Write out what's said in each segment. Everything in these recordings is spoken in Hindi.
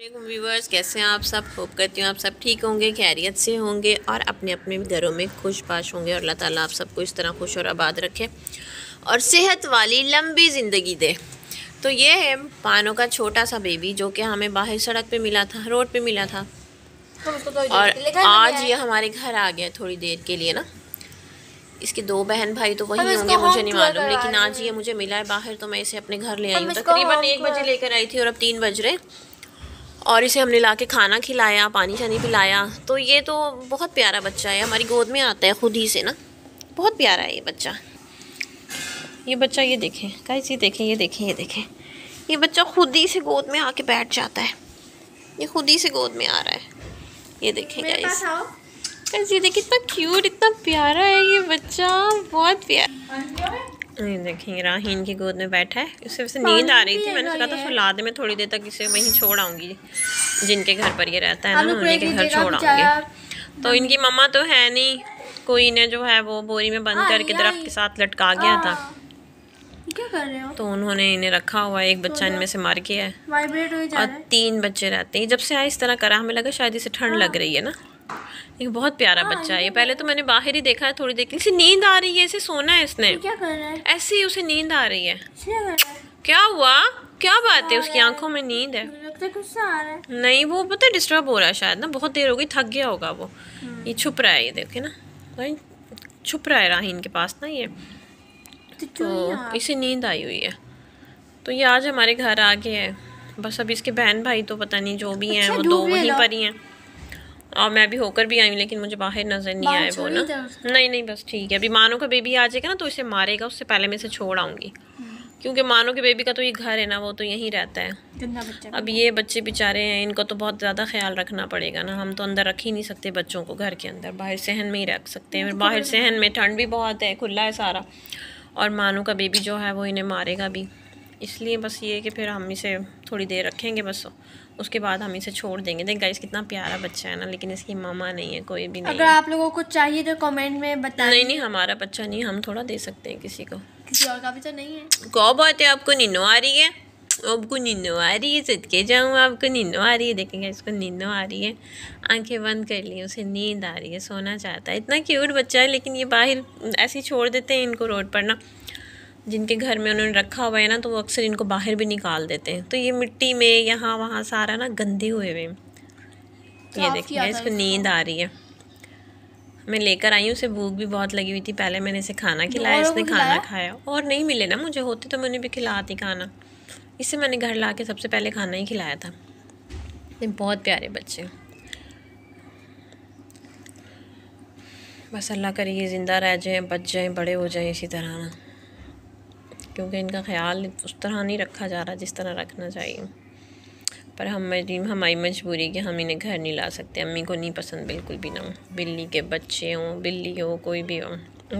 वेलकम व्यूवर्स, कैसे हैं आप सब। होप करती हूँ आप सब ठीक होंगे, खैरियत से होंगे और अपने अपने घरों में खुशपाश होंगे। और अल्लाह ताला आप सबको इस तरह खुश और आबाद रखे और सेहत वाली लंबी ज़िंदगी दे। तो ये है पानों का छोटा सा बेबी जो कि हमें बाहर सड़क पे मिला था, रोड पे मिला था, और आज ये हमारे घर आ गया थोड़ी देर के लिए ना। इसके दो बहन भाई तो वही होंगे, मुझे नहीं मालूम, लेकिन आज ये मुझे मिला है बाहर, तो मैं इसे अपने घर ले आई हूँ। तकरीबन 1 बजे लेकर आई थी और अब 3 बज रहे। और इसे हमने लाके खाना खिलाया, पानी शानी पिलाया। तो ये तो बहुत प्यारा बच्चा है, हमारी गोद में आता है खुद ही से ना, बहुत प्यारा है ये बच्चा। ये देखें गाइस, ये बच्चा खुद ही से गोद में आके बैठ जाता है। ये खुद ही से गोद में आ रहा है, ये देखें गाइस, ये देखिए कितना क्यूट, इतना प्यारा है ये बच्चा, बहुत प्यारा। ये देखिए राहीन की गोद में बैठा है। इससे वैसे नींद आ रही थी, मैंने कहा था सलाद में थोड़ी देर तक इसे वहीं छोड़ आऊँगी, जिनके घर पर ये रहता है ना, उनके घर छोड़ आऊँगी। तो इनकी मम्मा तो है नहीं, कोई ने जो है वो बोरी में बंद करके दरख्त के साथ लटका गया था, क्या कर रहे हो? तो उन्होंने इन्हें रखा हुआ। एक बच्चा इनमें से मर गया है और 3 बच्चे रहते हैं। जब से आए इस तरह करा, हमें लगा शायद इसे ठंड लग रही है ना। ये बहुत प्यारा बच्चा है ये। पहले तो मैंने बाहर ही देखा है थोड़ी देर के लिए। इसे नींद आ रही है, इसे सोना है, इसने क्या कर रहा है? ऐसे ही उसे नींद आ रही है, क्या हुआ, क्या बात है? उसकी आंखों में नींद है, नहीं वो पता डिस्टर्ब हो रहा है शायद ना, बहुत देर हो गई, थक गया होगा वो। ये छुप रहा है, ये देखे ना, छुप रहा है राहीन के पास ना ये, तो इसे नींद आई हुई है। तो ये आज हमारे घर आ गया है। बस अब इसके बहन भाई तो पता नहीं जो भी हैं, वो दो वहीं पर ही हैं और मैं भी होकर भी आई हूँ, लेकिन मुझे बाहर नज़र नहीं आए वो ना। नहीं बस ठीक है। अभी मानो का बेबी आ जाएगा ना तो इसे मारेगा, उससे पहले मैं इसे छोड़ आऊँगी, क्योंकि मानो के बेबी का तो ये घर है ना, वो तो यहीं रहता है। अब ये बच्चे बेचारे हैं, इनको तो बहुत ज़्यादा ख्याल रखना पड़ेगा ना। हम तो अंदर रख ही नहीं सकते बच्चों को, घर के अंदर, बाहर सहन में ही रख सकते हैं। बाहर सहन में ठंड भी बहुत है, खुला है सारा, और मानो का बेबी जो है वो इन्हें मारेगा भी। इसलिए बस ये कि फिर हम इसे थोड़ी देर रखेंगे बस, उसके बाद हम इसे छोड़ देंगे। देख गाइस कितना प्यारा बच्चा है ना, लेकिन इसकी मामा नहीं है, कोई भी नहीं। अगर आप लोगों को चाहिए तो कमेंट में बताएं। नहीं हमारा बच्चा नहीं, हम थोड़ा दे सकते हैं किसी को, किसी और का भी तो नहीं है। क्या बात है, आपको नींद आ रही है, आपको नींद आ रही है, सदके जाऊँ आपको नींद आ रही है। देखेंगे इसको नींद आ रही है, आंखें बंद कर ली, उसे नींद आ रही है, सोना चाहता है। इतना क्यूट बच्चा है, लेकिन ये बाहर ऐसे ही छोड़ देते हैं इनको रोड पर ना। जिनके घर में उन्होंने रखा हुआ है ना, तो वो अक्सर इनको बाहर भी निकाल देते हैं, तो ये मिट्टी में यहाँ वहाँ सारा ना गंदे हुए। ये देखिए इसको नींद आ रही है, मैं लेकर आई हूँ, उसे भूख भी बहुत लगी हुई थी। पहले मैंने इसे खाना खिलाया, इसने खाना खाया, और नहीं मिले ना मुझे, होते तो मैं उन्हें भी खिलाती खाना। इसे मैंने घर ला के सबसे पहले खाना ही खिलाया था। बहुत प्यारे बच्चे, बस अल्लाह करे ये ज़िंदा रह जाए, बच जाए, बड़े हो जाए इसी तरह ना, क्योंकि इनका ख्याल उस तरह नहीं रखा जा रहा जिस तरह रखना चाहिए। पर हमारी मजबूरी कि हम इन्हें घर नहीं ला सकते। अम्मी को नहीं पसंद बिल्कुल भी ना, बिल्ली के बच्चे हों, बिल्ली हो, कोई भी हो,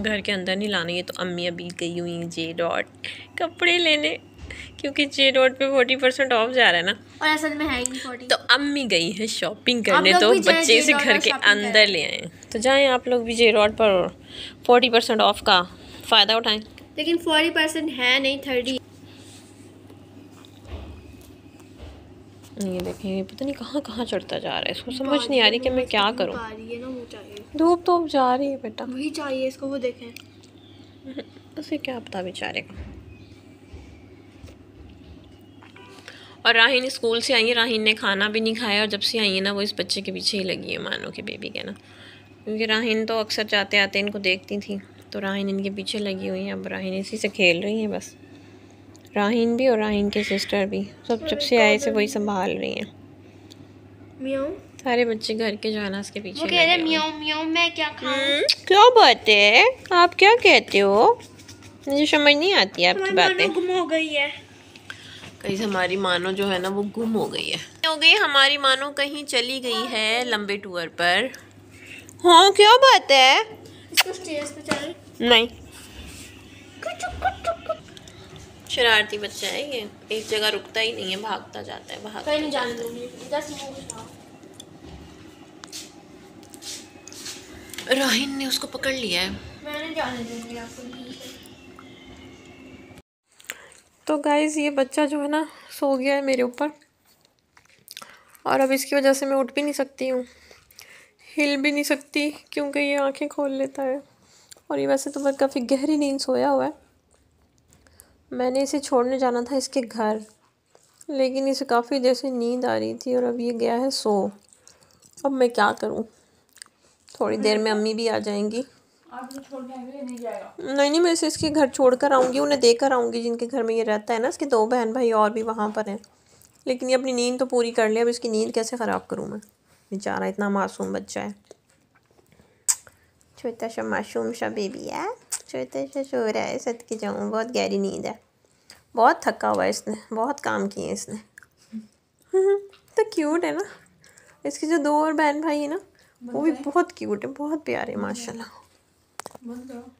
घर के अंदर नहीं लाना। ये तो अम्मी अभी गई हुई J.Dot कपड़े लेने, क्योंकि J.Dot पे 40% ऑफ जा रहा है ना, और असल में है ही 40। तो अम्मी गई है शॉपिंग करने, तो बच्चे इसे घर के अंदर ले आए। तो जाएँ आप लोग भी J.Dot पर 40% ऑफ का फ़ायदा उठाएँ, लेकिन 40% है नहीं, 30। ये देखिए पता नहीं कहाँ कहाँ चढ़ता जा रहा है, इसको समझ नहीं आ रही कि मैं क्या करूँ। धूप तो अब जा रही है बेटा, वही चाहिए इसको, वो देखें उसे क्या पता बेचारे को। और राहीन स्कूल से आई है, राहीन ने खाना भी नहीं खाया, और जब से आई है ना वो इस बच्चे के पीछे ही लगी है, मानो कि बेबी के ना, क्योंकि राहीन तो अक्सर जाते आते इनको देखती थी, तो राहीन इनके पीछे लगी हुई है। अब राहीन इसी से खेल रही है बस, राहीन भी और राहीन की सिस्टर भी, सब जब से आए से वही संभाल रही हैं। सारे बच्चे घर के जाना इसके पीछे वो कह रहे म्याऊं म्याऊं, मैं क्या खाऊं? क्या बात है, आप क्या कहते हो, मुझे समझ नहीं आती है आपकी बातें। गुम हो गई है गाइस हमारी मानो, जो है ना वो गुम हो गई है, हो गई हमारी मानो, कहीं चली गई है लंबे टूर पर। हाँ क्या बात है, इसको स्टेज पे चल नहीं, शरारती बच्चा है ये, एक जगह रुकता ही नहीं है, भागता जाता है, भागता कहीं जान दूंगी। राहीन ने उसको पकड़ लिया है, मैंने जाने दूंगी आपको। तो गाइज़ ये बच्चा जो है ना सो गया है मेरे ऊपर, और अब इसकी वजह से मैं उठ भी नहीं सकती हूँ, हिल भी नहीं सकती, क्योंकि ये आंखें खोल लेता है। और ये वैसे तो मैं काफ़ी गहरी नींद सोया हुआ है। मैंने इसे छोड़ने जाना था इसके घर, लेकिन इसे काफ़ी देर से नींद आ रही थी और अब ये गया है सो। अब मैं क्या करूँ? थोड़ी देर में अम्मी भी आ जाएंगी। नहीं, मैं इसे इसके घर छोड़ कर आऊँगी, उन्हें देकर आऊँगी जिनके घर में ये रहता है ना। इसके दो बहन भाई और भी वहाँ पर हैं, लेकिन ये अपनी नींद तो पूरी कर ले। अब इसकी नींद कैसे ख़राब करूँ मैं? बेचारा इतना मासूम बच्चा है, छोटा सा मासूम सा बेबी है, छोटा सा सो रहा है। सद के जाऊँ, बहुत गहरी नींद है, बहुत थका हुआ है इसने, बहुत काम किए इसने। तो क्यूट है ना। इसके जो दो और बहन भाई है ना, वो भी बहुत क्यूट है, बहुत प्यारे माशाल्लाह।